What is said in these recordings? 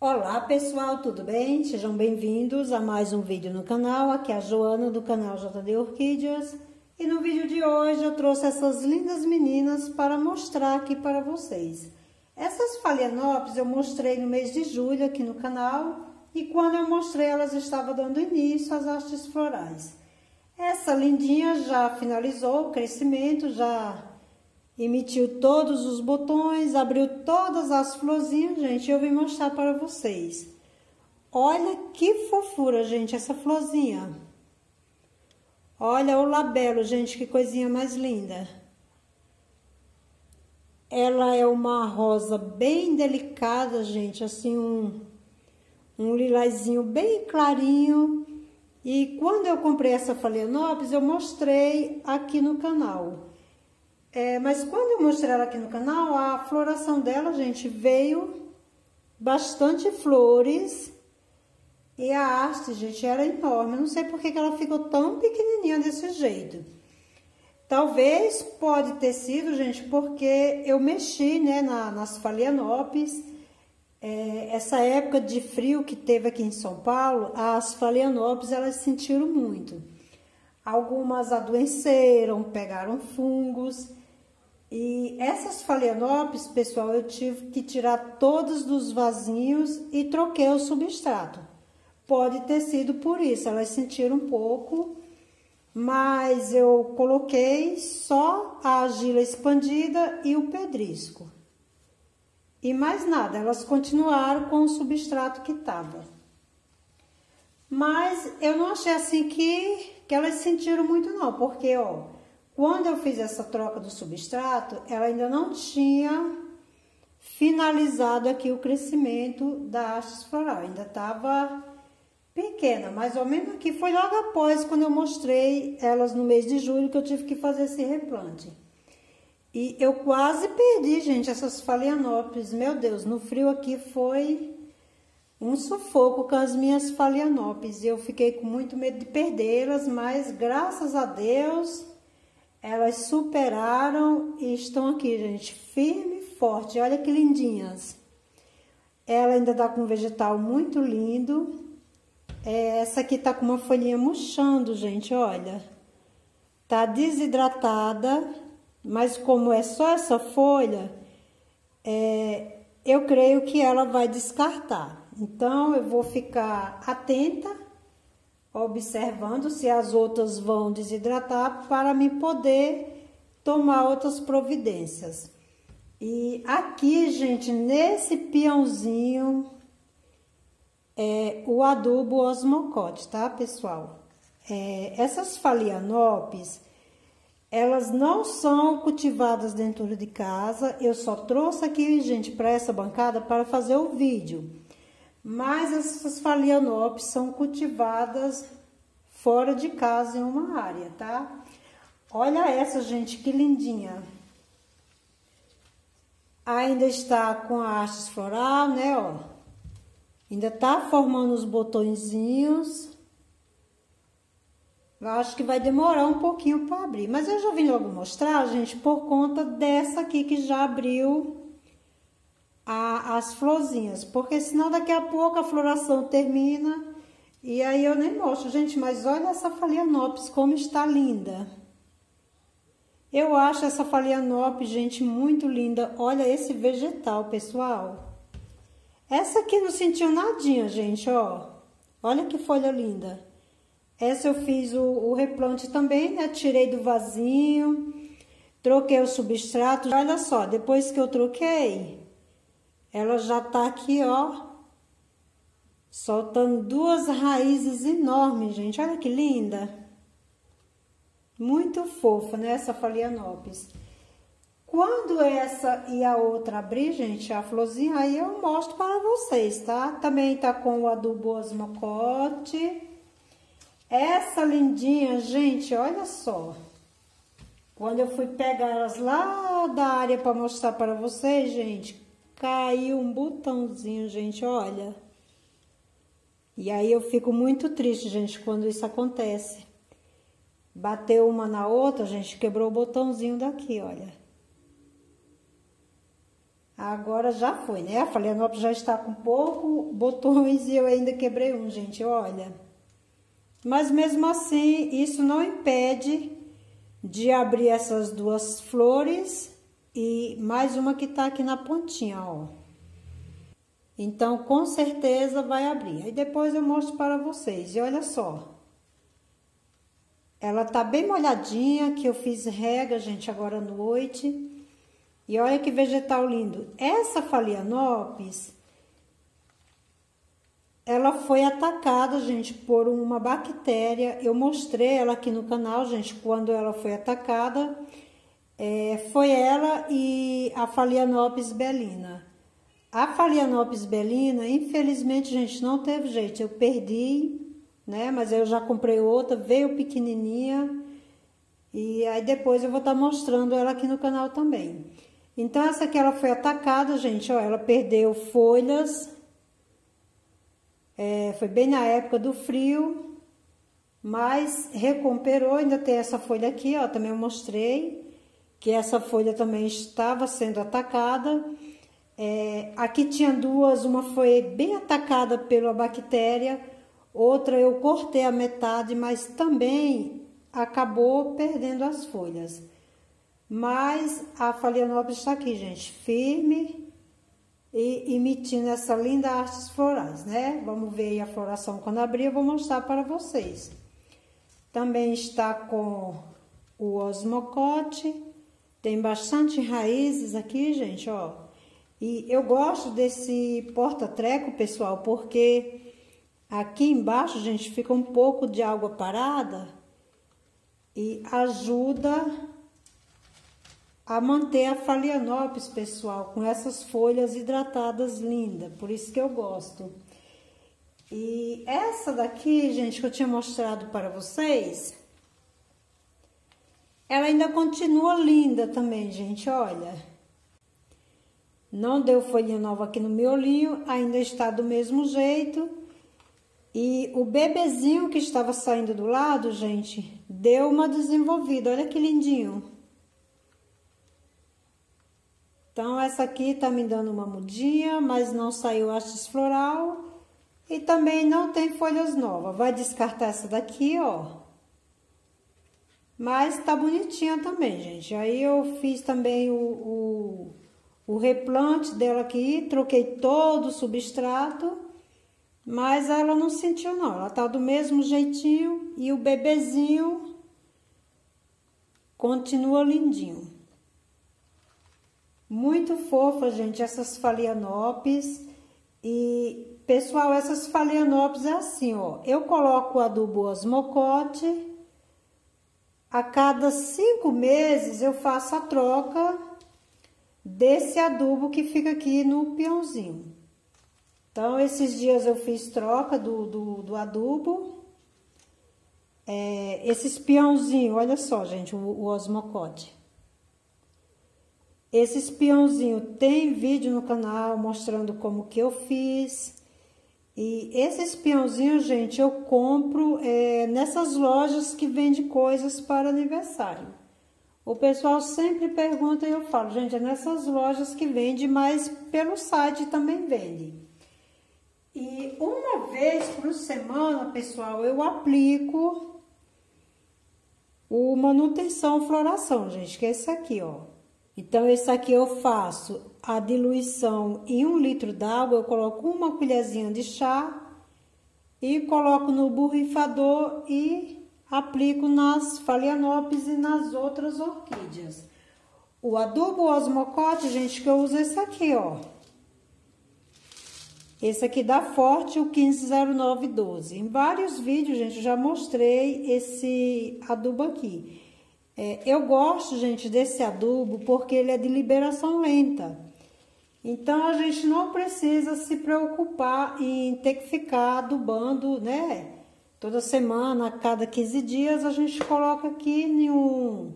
Olá pessoal, tudo bem? Sejam bem-vindos a mais um vídeo no canal. Aqui é a Joana do canal JD Orquídeas e no vídeo de hoje eu trouxe essas lindas meninas para mostrar aqui para vocês. Essas Phalaenopsis eu mostrei no mês de julho aqui no canal e quando eu mostrei elas estavam dando início às hastes florais. Essa lindinha já finalizou o crescimento, já emitiu todos os botões, abriu todas as florzinhas, gente, eu vim mostrar para vocês. Olha que fofura, gente, essa florzinha. Olha o labelo, gente, que coisinha mais linda. Ela é uma rosa bem delicada, gente, assim, um lilazinho bem clarinho. E quando eu comprei essa Phalaenopsis, eu mostrei aqui no canal. Mas quando eu mostrei ela aqui no canal, a floração dela, gente, veio bastante flores e a haste, gente, era enorme. Eu não sei por que ela ficou tão pequenininha desse jeito. Talvez pode ter sido, gente, porque eu mexi, né, nas Phalaenopsis. Essa época de frio que teve aqui em São Paulo, as Phalaenopsis, elas sentiram muito. Algumas adoeceram, pegaram fungos. E essas Phalaenopsis, pessoal, eu tive que tirar todas dos vasinhos e troquei o substrato. Pode ter sido por isso, elas sentiram um pouco, mas eu coloquei só a argila expandida e o pedrisco. E mais nada, elas continuaram com o substrato que estava. Mas eu não achei assim que elas sentiram muito não, porque, ó, quando eu fiz essa troca do substrato, ela ainda não tinha finalizado aqui o crescimento da haste floral, ainda estava pequena, mais ou menos aqui, foi logo após quando eu mostrei elas no mês de julho que eu tive que fazer esse replante. E eu quase perdi, gente, essas Phalaenopsis, meu Deus, no frio aqui foi um sufoco com as minhas Phalaenopsis, eu fiquei com muito medo de perdê-las, mas graças a Deus elas superaram e estão aqui, gente, firme e forte. Olha que lindinhas. Ela ainda tá com um vegetal muito lindo. Essa aqui tá com uma folhinha murchando, gente, olha. Tá desidratada, mas como é só essa folha, eu creio que ela vai descartar. Então, eu vou ficar atenta, observando se as outras vão desidratar para me poder tomar outras providências. E aqui, gente, nesse peãozinho, é o adubo Osmocote, tá, pessoal? Essas Phalaenopsis, elas não são cultivadas dentro de casa. Eu só trouxe aqui, gente, para essa bancada para fazer o vídeo. Mas essas Phalaenopsis são cultivadas fora de casa em uma área, tá? Olha essa, gente, que lindinha. Ainda está com a haste floral, né, ó. Ainda tá formando os botõezinhos. Eu acho que vai demorar um pouquinho para abrir. Mas eu já vim logo mostrar, gente, por conta dessa aqui que já abriu as florzinhas, porque senão daqui a pouco a floração termina e aí eu nem mostro, gente, mas olha essa Phalaenopsis como está linda. Eu acho essa Phalaenopsis, gente, muito linda. Olha esse vegetal, pessoal. Essa aqui não sentiu nadinha, gente, ó. Olha que folha linda. Essa eu fiz o replante também, né? Tirei do vasinho, troquei o substrato. Olha só, depois que eu troquei, ela já tá aqui, ó, soltando duas raízes enormes, gente. Olha que linda. Muito fofa, né, essa Phalaenopsis. Quando essa e a outra abrir, gente, a florzinha, aí eu mostro para vocês, tá? Também tá com o adubo Osmocote. Essa lindinha, gente, olha só. Quando eu fui pegar elas lá da área para mostrar para vocês, gente, caiu um botãozinho, gente, olha. E aí eu fico muito triste, gente, quando isso acontece. Bateu uma na outra, gente, quebrou o botãozinho daqui, olha. Agora já foi, né? A Phalaenopsis já está com pouco botões e eu ainda quebrei um, gente, olha. Mas mesmo assim, isso não impede de abrir essas duas flores e mais uma que tá aqui na pontinha, ó. Então, com certeza vai abrir. Aí depois eu mostro para vocês. E olha só. Ela tá bem molhadinha, que eu fiz rega, gente, agora à noite. E olha que vegetal lindo. Essa Phalaenopsis, ela foi atacada, gente, por uma bactéria. Eu mostrei ela aqui no canal, gente, quando ela foi atacada. Foi ela e a Phalaenopsis belina. A Phalaenopsis belina, infelizmente, gente, não teve jeito. Eu perdi, né? Mas eu já comprei outra, veio pequenininha. E aí depois eu vou estar mostrando ela aqui no canal também. Então, essa aqui ela foi atacada, gente, ó, ela perdeu folhas, foi bem na época do frio, mas recuperou, ainda tem essa folha aqui, ó, também eu mostrei, que essa folha também estava sendo atacada. Aqui tinha duas, uma foi bem atacada pela bactéria, outra eu cortei a metade, mas também acabou perdendo as folhas. Mas a Phalaenopsis está aqui, gente, firme e emitindo essa linda arte florais, né? Vamos ver aí a floração quando abrir, eu vou mostrar para vocês. Também está com o Osmocote, tem bastante raízes aqui, gente, ó. E eu gosto desse porta-treco, pessoal, porque aqui embaixo, gente, fica um pouco de água parada e ajuda a manter a Phalaenopsis, pessoal, com essas folhas hidratadas linda, por isso que eu gosto. E essa daqui, gente, que eu tinha mostrado para vocês, ela ainda continua linda também, gente, olha. Não deu folhinha nova aqui no miolinho, ainda está do mesmo jeito. E o bebezinho que estava saindo do lado, gente, deu uma desenvolvida, olha que lindinho. Então, essa aqui tá me dando uma mudinha, mas não saiu hastes floral e também não tem folhas novas. Vai descartar essa daqui, ó. Mas tá bonitinha também, gente. Aí eu fiz também o replante dela aqui, troquei todo o substrato, mas ela não sentiu não. Ela tá do mesmo jeitinho e o bebezinho continua lindinho. Muito fofa, gente, essas Phalaenopsis. E, pessoal, essas Phalaenopsis é assim, ó. Eu coloco o adubo Osmocote. A cada 5 meses eu faço a troca desse adubo que fica aqui no peãozinho. Então, esses dias eu fiz troca do adubo. Esses peãozinhos, olha só, gente, o Osmocote. Esses peãozinhos tem vídeo no canal mostrando como que eu fiz. E esses peãozinhos, gente, eu compro nessas lojas que vende coisas para aniversário. O pessoal sempre pergunta e eu falo, gente, é nessas lojas que vende, mas pelo site também vende. E uma vez por semana, pessoal, eu aplico o manutenção floração, gente, que é esse aqui, ó. Então, esse aqui eu faço a diluição em 1 litro d'água, eu coloco 1 colherzinha de chá e coloco no borrifador e aplico nas Phalaenopsis e nas outras orquídeas. O adubo Osmocote, gente, que eu uso esse aqui, ó. Esse aqui da Forte, o 150912. Em vários vídeos, gente, eu já mostrei esse adubo aqui. Eu gosto, gente, desse adubo porque ele é de liberação lenta. Então, a gente não precisa se preocupar em ter que ficar adubando, né? Toda semana, a cada 15 dias, a gente coloca aqui em um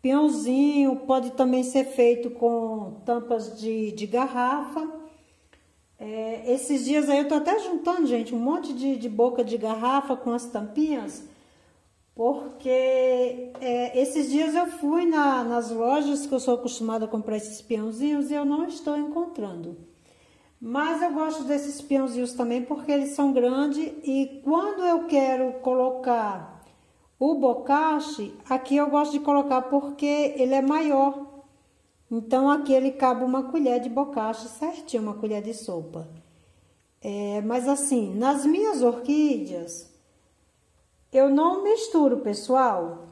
peãozinho. Pode também ser feito com tampas de garrafa. Esses dias aí eu tô até juntando, gente, um monte de boca de garrafa com as tampinhas. porque esses dias eu fui nas lojas que eu sou acostumada a comprar esses peãozinhos e eu não estou encontrando. Mas eu gosto desses peãozinhos também porque eles são grandes e quando eu quero colocar o bokashi, aqui eu gosto de colocar porque ele é maior. Então aqui ele cabe uma colher de bokashi certinho, uma colher de sopa. Mas assim, nas minhas orquídeas... eu não misturo, pessoal.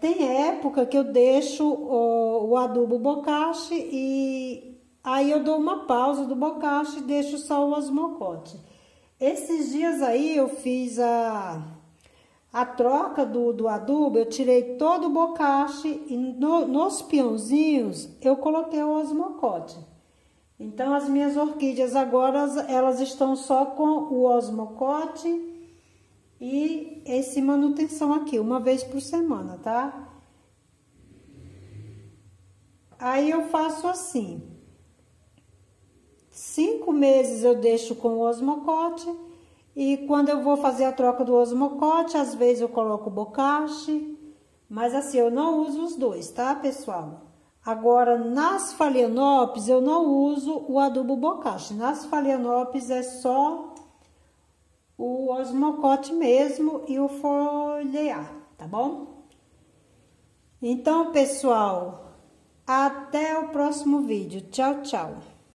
Tem época que eu deixo o adubo bokashi e aí eu dou uma pausa do bokashi e deixo só o osmocote. Esses dias aí eu fiz a troca do adubo, eu tirei todo o bokashi e nos peãozinhos eu coloquei o osmocote. Então as minhas orquídeas agora elas estão só com o osmocote e esse manutenção aqui, uma vez por semana, tá? Aí eu faço assim. 5 meses eu deixo com o osmocote. E quando eu vou fazer a troca do osmocote, às vezes eu coloco o bokashi. Mas assim, eu não uso os dois, tá, pessoal? Agora, nas Phalaenopsis, eu não uso o adubo bokashi. Nas Phalaenopsis é só... o osmocote mesmo e o folhear, tá bom? Então, pessoal, até o próximo vídeo. Tchau, tchau!